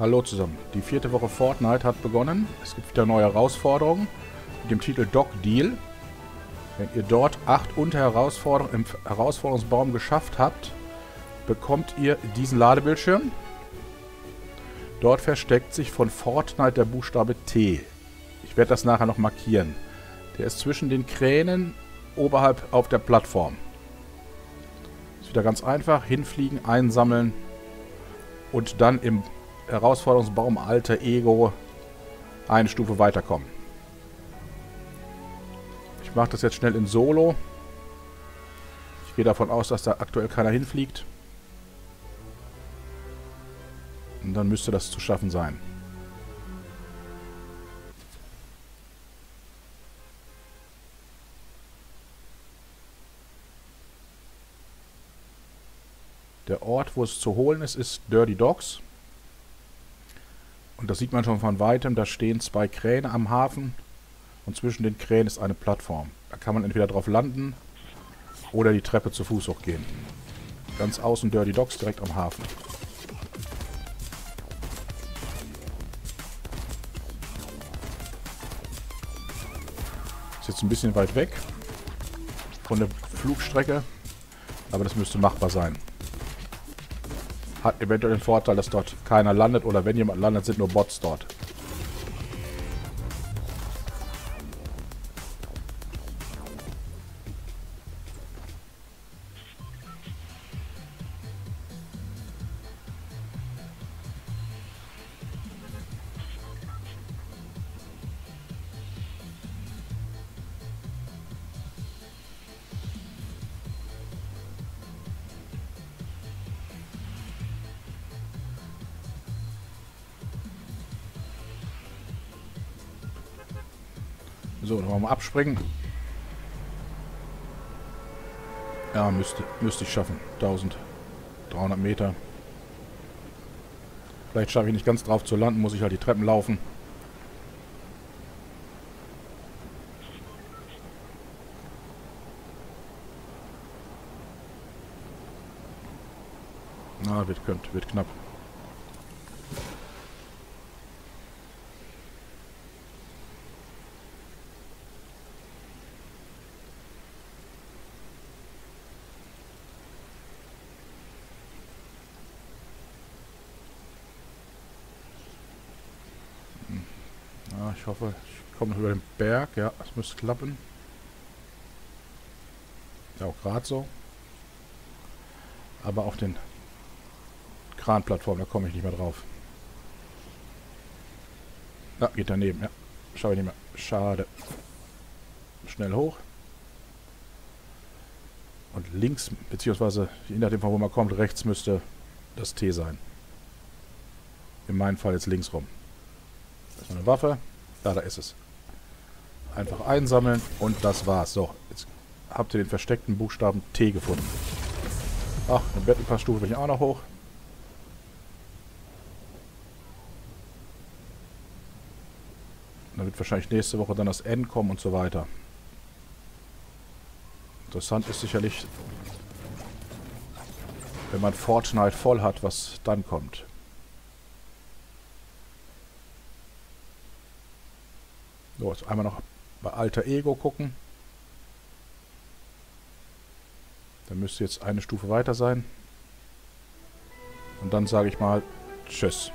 Hallo zusammen. Die 4. Woche Fortnite hat begonnen. Es gibt wieder neue Herausforderungen mit dem Titel Dockdeal. Wenn ihr dort 8 Unterherausforderungen im Herausforderungsbaum geschafft habt, bekommt ihr diesen Ladebildschirm. Dort versteckt sich von Fortnite der Buchstabe T. Ich werde das nachher noch markieren. Der ist zwischen den Kränen oberhalb auf der Plattform. Ist wieder ganz einfach. Hinfliegen, einsammeln und dann im Herausforderungsbaum Alter Ego eine Stufe weiterkommen. Ich mache das jetzt schnell in Solo. Ich gehe davon aus, dass da aktuell keiner hinfliegt. Und dann müsste das zu schaffen sein. Der Ort, wo es zu holen ist, ist Dirty Docks. Und das sieht man schon von Weitem. Da stehen 2 Kräne am Hafen. Und zwischen den Kränen ist eine Plattform. Da kann man entweder drauf landen oder die Treppe zu Fuß hochgehen. Ganz außen Dirty Docks, direkt am Hafen. Ist jetzt ein bisschen weit weg von der Flugstrecke, aber das müsste machbar sein. Hat eventuell den Vorteil, dass dort keiner landet oder wenn jemand landet, sind nur Bots dort. So, dann wollen wir mal abspringen. Ja, müsste ich schaffen. 1300 Meter. Vielleicht schaffe ich nicht ganz drauf zu landen, muss ich halt die Treppen laufen. Na, wird knapp. Ich hoffe, ich komme noch über den Berg. Ja, das müsste klappen. Ja, auch gerade so. Aber auf den Kranplattformen, da komme ich nicht mehr drauf. Ja, geht daneben. Ja, schaffe ich nicht mehr. Schade. Schnell hoch. Und links, beziehungsweise je nachdem, von wo man kommt, rechts müsste das T sein. In meinem Fall jetzt links rum. Das ist eine Waffe. Da ist es. Einfach einsammeln und das war's. So, jetzt habt ihr den versteckten Buchstaben T gefunden. Ach, eine Battle-Pass-Stufe bin ich auch noch hoch. Und dann wird wahrscheinlich nächste Woche dann das N kommen und so weiter. Interessant ist sicherlich, wenn man Fortnite voll hat, was dann kommt. So, jetzt einmal noch bei Alter Ego gucken. Da müsste jetzt eine Stufe weiter sein. Und dann sage ich mal Tschüss.